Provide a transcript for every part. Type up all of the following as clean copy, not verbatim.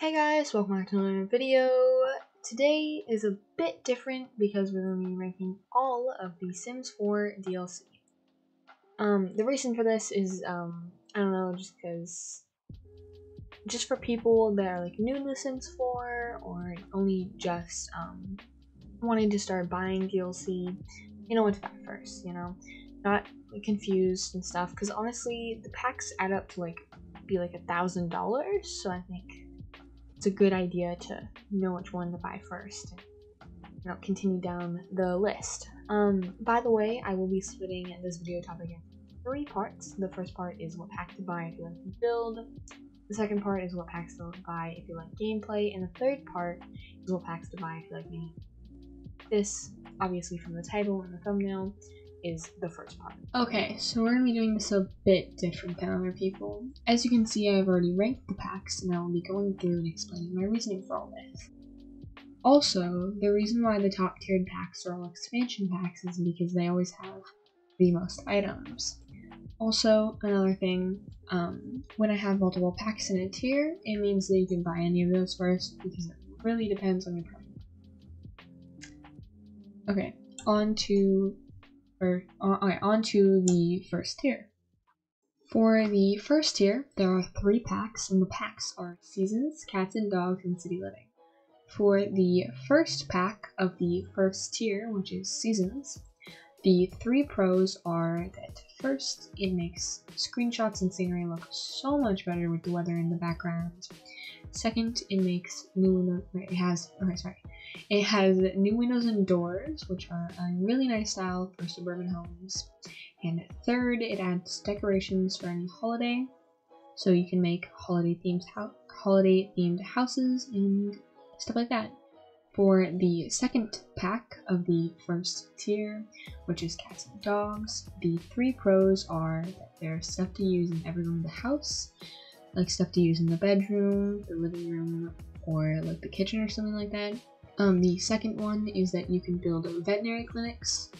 Hey guys, welcome back to another video. Today is a bit different because we're going to be ranking all of the Sims 4 DLC. The reason for this is, I don't know, just for people that are like new to The Sims 4 or only just wanting to start buying DLC, you know what to buy first, you know, not confused and stuff, because honestly the packs add up to like $1,000, so I think it's a good idea to know which one to buy first and, you know, continue down the list. By the way, I will be splitting this video topic in 3 parts. The first part is what pack to buy if you like to build. The second part is what packs to buy if you like gameplay. And the third part is what packs to buy if you like me. This, obviously from the title and the thumbnail, is the first part. Okay, so we're going to be doing this a bit different than other people. As you can see, I've already ranked the packs and I will be going through and explaining my reasoning for all this. Also, the reason why the top tiered packs are all expansion packs is because they always have the most items. Also, another thing, when I have multiple packs in a tier, it means that you can buy any of those first because it really depends on your price. Okay, on to the first tier. For the first tier, there are 3 packs, and the packs are Seasons, Cats and Dogs, and City Living. For the first pack of the first tier, which is Seasons, the 3 pros are that first, it makes screenshots and scenery look so much better with the weather in the background. Second, it has new windows and doors, which are a really nice style for suburban homes. And third, it adds decorations for any holiday, so you can make holiday themed houses and stuff like that. For the second pack of the first tier, which is Cats and Dogs, the 3 pros are that there's stuff to use in every room of the house, like stuff to use in the bedroom, the living room, or like the kitchen or something like that. The second one is that you can build veterinary clinics,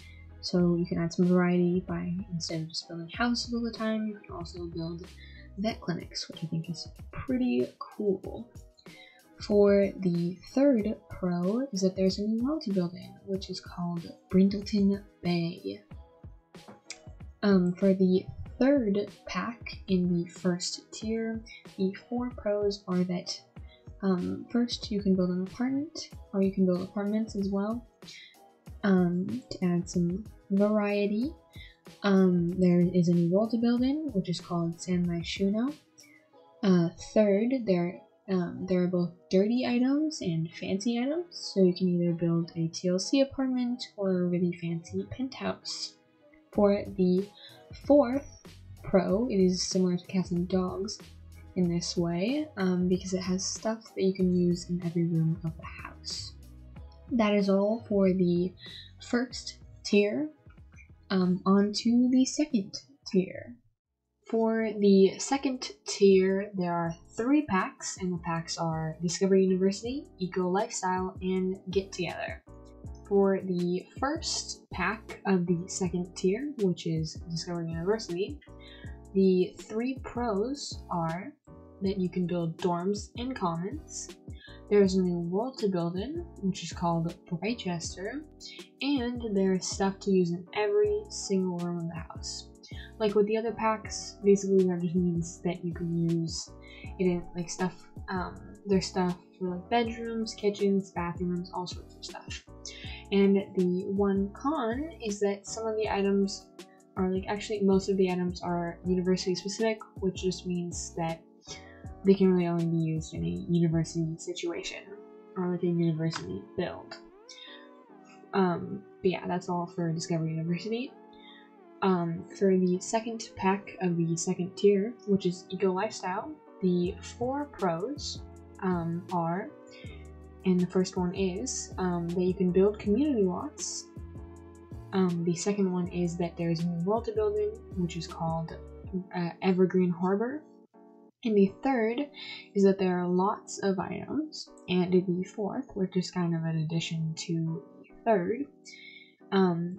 so you can add some variety by, instead of just building houses all the time, you can also build vet clinics, which I think is pretty cool. For the third pro is that there's a new world to build in, which is called Brindleton Bay. For the third pack in the first tier, the 4 pros are that first you can build an apartment, or you can build apartments as well, to add some variety. There is a new world to build in, which is called Sanmai Shuno. Third, there are both dirty items and fancy items, so you can either build a TLC apartment or a really fancy penthouse. For the fourth pro, it is similar to Cats and Dogs in this way, because it has stuff that you can use in every room of the house. That is all for the first tier. On to the second tier. For the second tier, there are 3 packs, and the packs are Discover University, Eco Lifestyle, and Get Together. For the first pack of the second tier, which is Discover University, the 3 pros are that you can build dorms and commons, there's a new world to build in, which is called Brightchester, and there's stuff to use in every single room of the house. Like with the other packs, basically that just means that you can use it in like stuff, there's stuff for like bedrooms, kitchens, bathrooms, all sorts of stuff. And the one con is that some of the items are like, actually most of the items are university specific, which just means that they can really only be used in a university situation or like a university build. But yeah, that's all for Discover University. For the second pack of the second tier, which is Eco Lifestyle, the 4 pros are, and the first one is that you can build community lots. The second one is that there is a new world to build in, which is called Evergreen Harbor. And the third is that there are lots of items. And the fourth, which is kind of an addition to the third,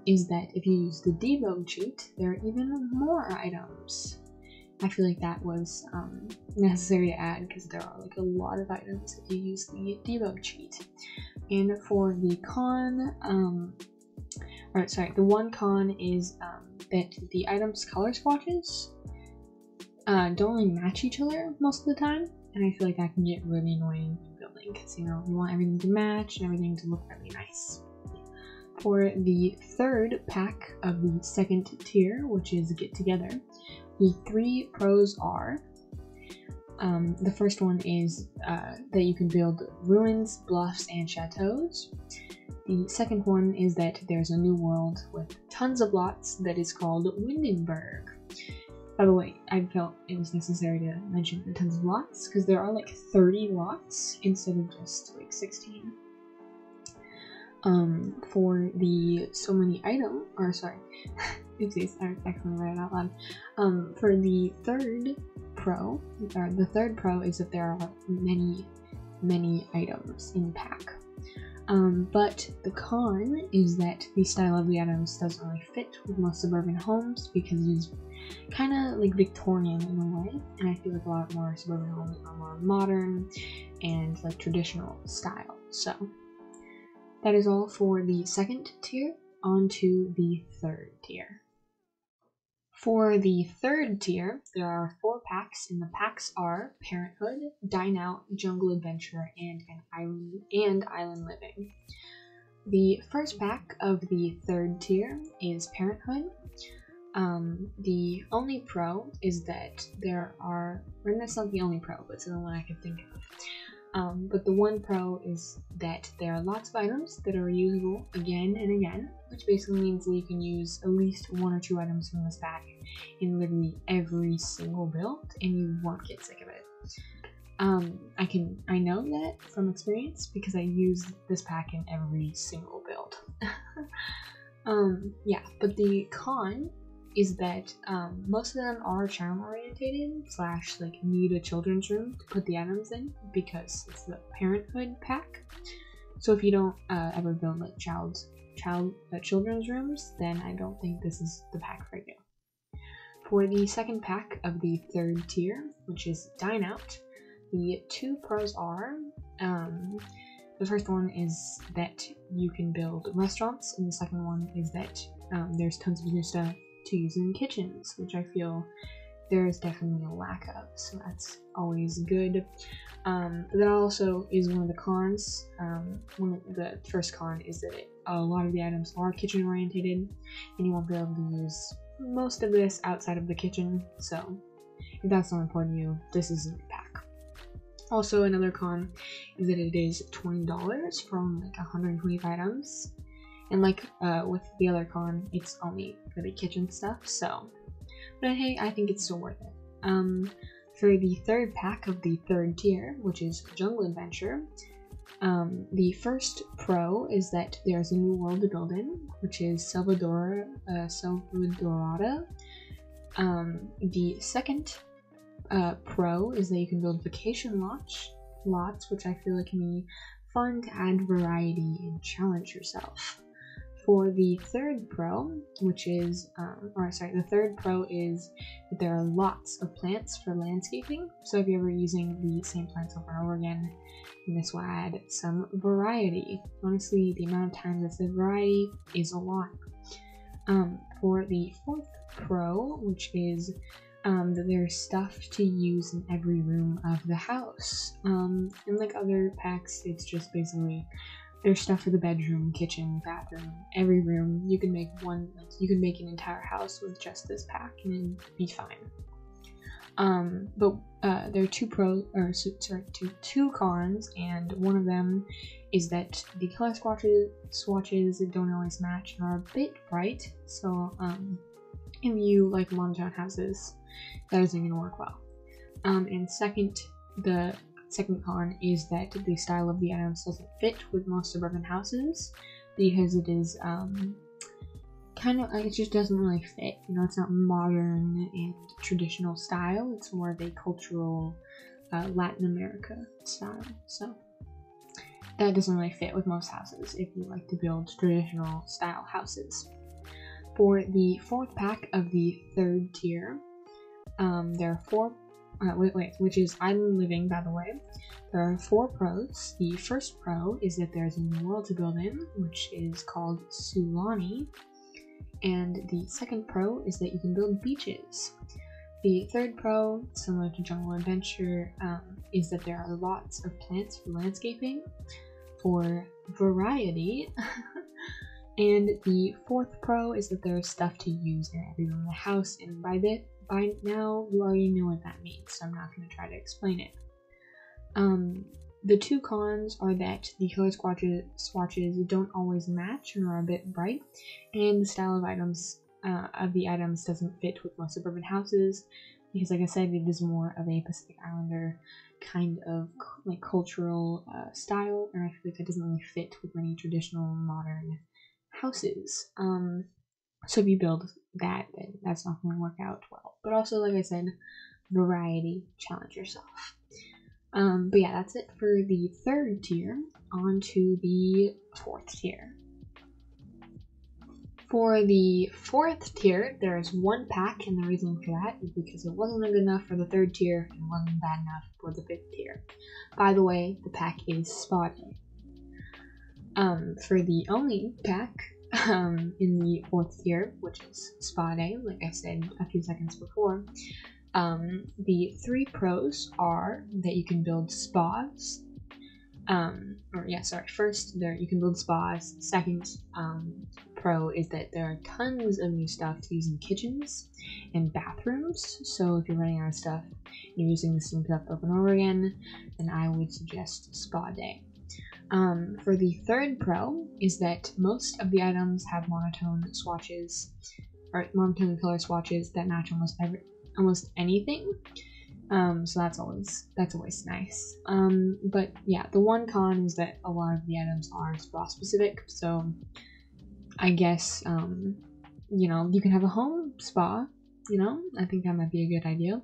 is that if you use the debug cheat, there are even more items. I feel like that was necessary to add because there are like a lot of items if you use the debug cheat. And for the con, the one con is that the items' color swatches don't really match each other most of the time, and I feel like that can get really annoying in building because, you know, you want everything to match and everything to look really nice. For the third pack of the second tier, which is Get Together, the three pros are, the first one is that you can build ruins, bluffs, and chateaus. The second one is that there's a new world with tons of lots that is called Windenburg. By the way, I felt it was necessary to mention the tons of lots because there are like 30 lots instead of just like 16. For the so many item, or sorry, oopsies, I accidentally read it out loud. For the third pro, or the third pro is that there are many items in pack. But the con is that the style of the items doesn't really fit with most suburban homes because it's kind of like Victorian in a way, and I feel like a lot more suburban homes are more modern and like traditional style. So that is all for the second tier. On to the third tier. For the third tier, there are 4 packs, and the packs are Parenthood, Dine Out, Jungle Adventure, and Island Living. The first pack of the third tier is Parenthood. The only pro is that there are, and that's not the only pro, but it's the one I can think of. But the one pro is that there are lots of items that are reusable again and again, which basically means that you can use at least 1 or 2 items from this pack in literally every single build, and you won't get sick of it. I know that from experience because I use this pack in every single build. Yeah, but the con is that most of them are channel orientated / like need a children's room to put the items in because it's the Parenthood pack. So if you don't ever build like children's rooms, then I don't think this is the pack for you. For the second pack of the third tier, which is Dine Out, the two pros are the first one is that you can build restaurants, and the second one is that there's tons of new stuff to use in kitchens, which I feel there is definitely a lack of, so that's always good. That also is one of the cons. The first con is that a lot of the items are kitchen orientated, and you won't be able to use most of this outside of the kitchen, so if that's not important to you, this isn't a pack. Also, another con is that it is $20 from like 125 items. And like with the other con, it's only really kitchen stuff, so, but hey, I think it's still worth it. For the third pack of the third tier, which is Jungle Adventure, the first pro is that there's a new world to build in, which is Salvadorada. The second pro is that you can build vacation lots, which I feel like can be fun to add variety and challenge yourself. For the third pro, which is, the third pro is that there are lots of plants for landscaping. So if you're ever using the same plants over and over again, this will add some variety. Honestly, the amount of time that's in variety is a lot. For the fourth pro, which is that there's stuff to use in every room of the house. And like other packs, it's just basically there's stuff for the bedroom, kitchen, bathroom, every room. You can make an entire house with just this pack and it'd be fine. But there are two cons, and one of them is that the color swatches don't always match and are a bit bright. So if you like monotone houses, that isn't gonna work well. And second, the second con is that the style of the items doesn't fit with most suburban houses because it is kind of like it just doesn't really fit. You know, it's not modern and traditional style. It's more of a cultural Latin America style. So that doesn't really fit with most houses if you like to build traditional style houses. For the fourth pack of the third tier, There are four, which is Island Living, by the way. There are four pros. The first pro is that there's a new world to build in, which is called Sulani. And the second pro is that you can build beaches. The third pro, similar to Jungle Adventure, is that there are lots of plants for landscaping, for variety. And the fourth pro is that there's stuff to use in every room of the house, and by now you already know what that means, so I'm not going to try to explain it. The two cons are that the color swatches don't always match and are a bit bright, and the style of the items doesn't fit with most suburban houses, because like I said, it is more of a Pacific Islander kind of like cultural style, and I feel like that doesn't really fit with many traditional modern houses. So if you build that, then that's not going to work out well. But also, like I said, variety, challenge yourself. But yeah, that's it for the third tier. On to the fourth tier. For the fourth tier, there is one pack, and the reason for that is because it wasn't good enough for the third tier and wasn't bad enough for the fifth tier. By the way, the pack is Spa Day. For the only pack in the fourth tier, which is Spa Day, like I said a few seconds before, the three pros are that you can build spas. You can build spas. Second pro is that there are tons of new stuff to use in kitchens and bathrooms, so if you're running out of stuff and you're using the same stuff over and over again, then I would suggest Spa Day. For the third pro is that most of the items have monotone swatches, or monotone color swatches that match almost anything. So that's always nice. But yeah, the one con is that a lot of the items are spa specific, so I guess you can have a home spa, I think that might be a good idea.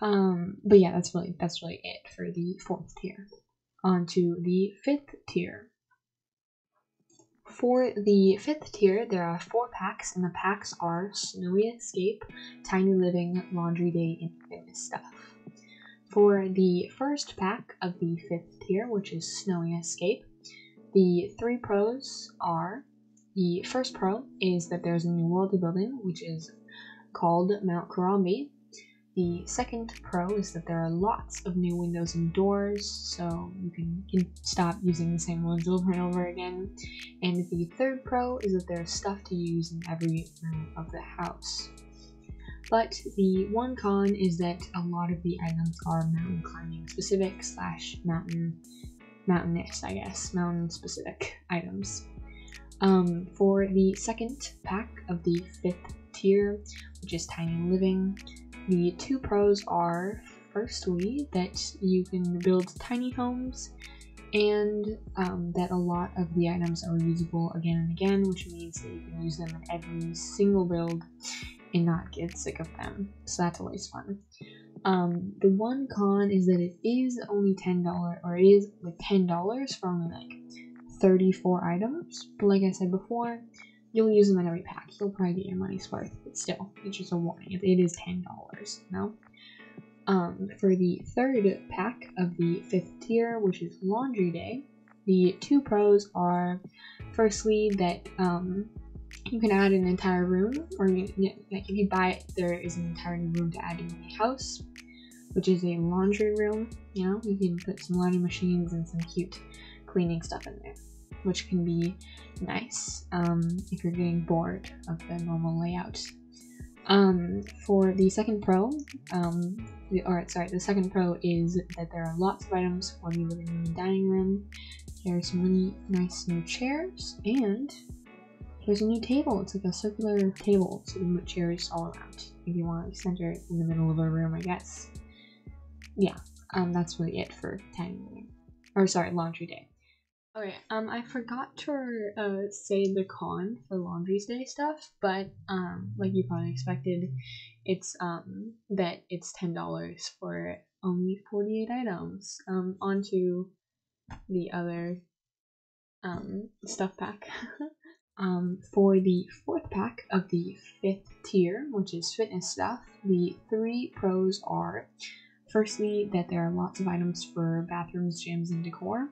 But yeah, that's really it for the fourth tier. On to the fifth tier. For the fifth tier, there are four packs, and the packs are Snowy Escape, Tiny Living, Laundry Day, and Fitness Stuff. For the first pack of the fifth tier, which is Snowy Escape, the three pros are, the first pro is that there's a new world to build in, which is called Mount Kurambi. The second pro is that there are lots of new windows and doors, so you can stop using the same ones over and over again. And the third pro is that there's stuff to use in every room of the house. But the one con is that a lot of the items are mountain climbing specific / mountainous, I guess, mountain specific items. For the second pack of the fifth tier, which is Tiny Living, the two pros are, firstly, that you can build tiny homes, and that a lot of the items are reusable again and again, which means that you can use them in every single build and not get sick of them, so that's always fun. The one con is that it is only $10, or it is like $10 for only like 34 items, but like I said before, you'll use them in every pack. You'll probably get your money's worth, but still, it's just a warning. It is $10, no? For the third pack of the fifth tier, which is Laundry Day, the two pros are, firstly, that you can add an entire room, or if you buy it, there is an entire room to add in the house, which is a laundry room. You can put some laundry machines and some cute cleaning stuff in there, which can be nice if you're getting bored of the normal layout. For the second pro, the second pro is that there are lots of items for the living room and dining room. There's some really nice new chairs, and there's a new table. It's like a circular table, so you can put chairs all around if you want to center it in the middle of a room, I guess. Yeah, that's really it for Laundry Day. Okay, I forgot to say the con for Laundry Day stuff, but like you probably expected, it's that it's $10 for only 48 items. On to the other stuff pack. For the fourth pack of the 5th tier, which is Fitness Stuff. The 3 pros are, firstly, that there are lots of items for bathrooms, gyms, and decor.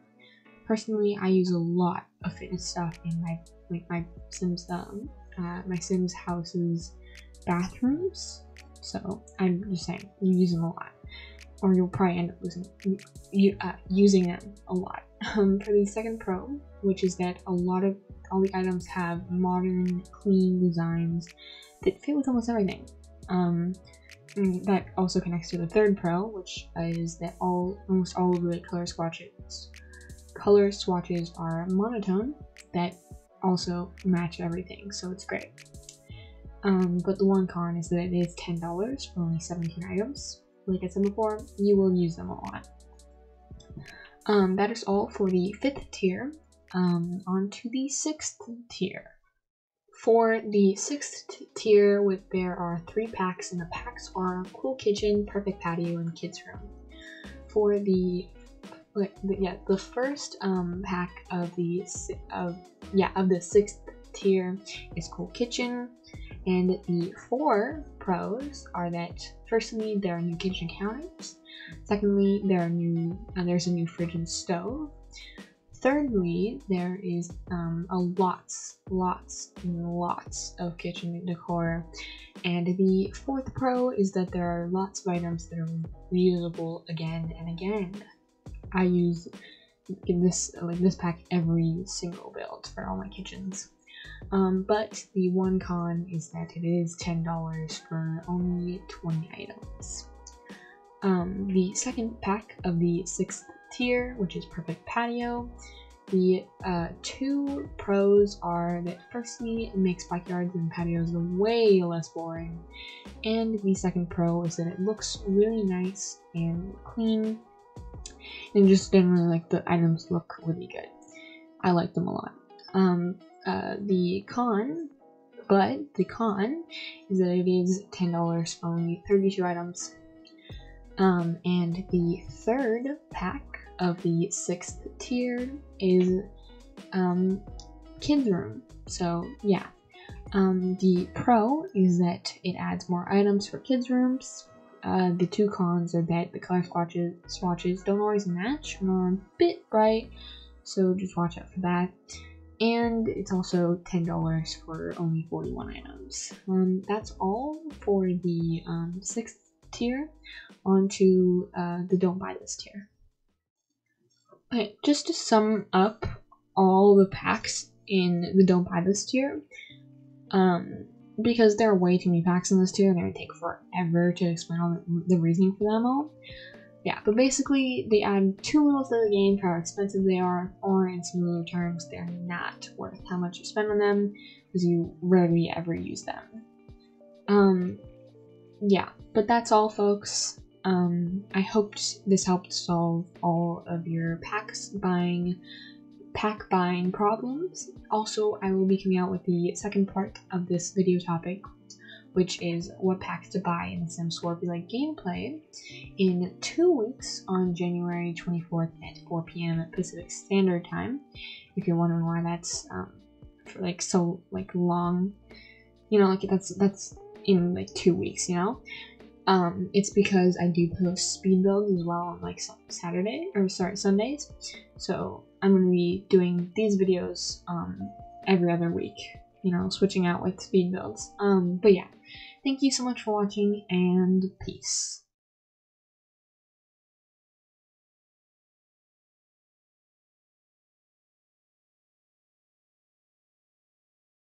Personally, I use a lot of Fitness Stuff in my Sims house's bathrooms, so I'm just saying, you use them a lot, or you'll probably end up using them a lot. For the 2nd pro, which is that all the items have modern, clean designs that fit with almost everything. That also connects to the 3rd pro, which is that almost all of the color swatches are monotone that also match everything, so it's great. But the one con is that it is $10 for only 17 items. Like I said before, you will use them a lot. That is all for the 5th tier. On to the 6th tier. For the 6th tier, there are 3 packs, and the packs are Cool Kitchen, Perfect Patio, and Kids Room. For the first pack of the 6th tier is Cool Kitchen, and the 4 pros are that, firstly, there are new kitchen counters. Secondly, there's a new fridge and stove. Thirdly, there is lots of kitchen decor. And the 4th pro is that there are lots of items that are reusable again and again. I use this pack every single build for all my kitchens. But the one con is that it is $10 for only 20 items. The 2nd pack of the 6th tier, which is Perfect Patio, the 2 pros are that, firstly, it makes backyards and patios way less boring, and the 2nd pro is that it looks really nice and clean, and just generally, like, the items look really good. I like them a lot. The con is that it is $10 for only 32 items. And the 3rd pack of the 6th tier is Kids Room. So yeah, the pro is that it adds more items for kids' rooms. The 2 cons are that the color swatches don't always match and are a bit bright, so just watch out for that. And it's also $10 for only 41 items. That's all for the 6th tier. On to the don't buy this tier. Okay, just to sum up all the packs in the don't buy this tier, because there are way too many packs in this tier and it would take forever to explain all the reasoning for them all. Yeah, but basically they add too little to the game for how expensive they are, or in similar terms, they're not worth how much you spend on them because you rarely ever use them. Yeah, but that's all, folks. I hoped this helped solve all of your pack buying problems. Also, I will be coming out with the 2nd part of this video topic, which is what packs to buy in the Sims 4 Be-Like gameplay, in 2 weeks on January 24th at 4 p.m. Pacific Standard Time. If you're wondering why that's so long, you know, like that's in like 2 weeks, you know, it's because I do post speed builds as well on like Sundays, so I'm gonna be doing these videos every other week, you know, switching out with speed builds. But yeah, thank you so much for watching, and peace.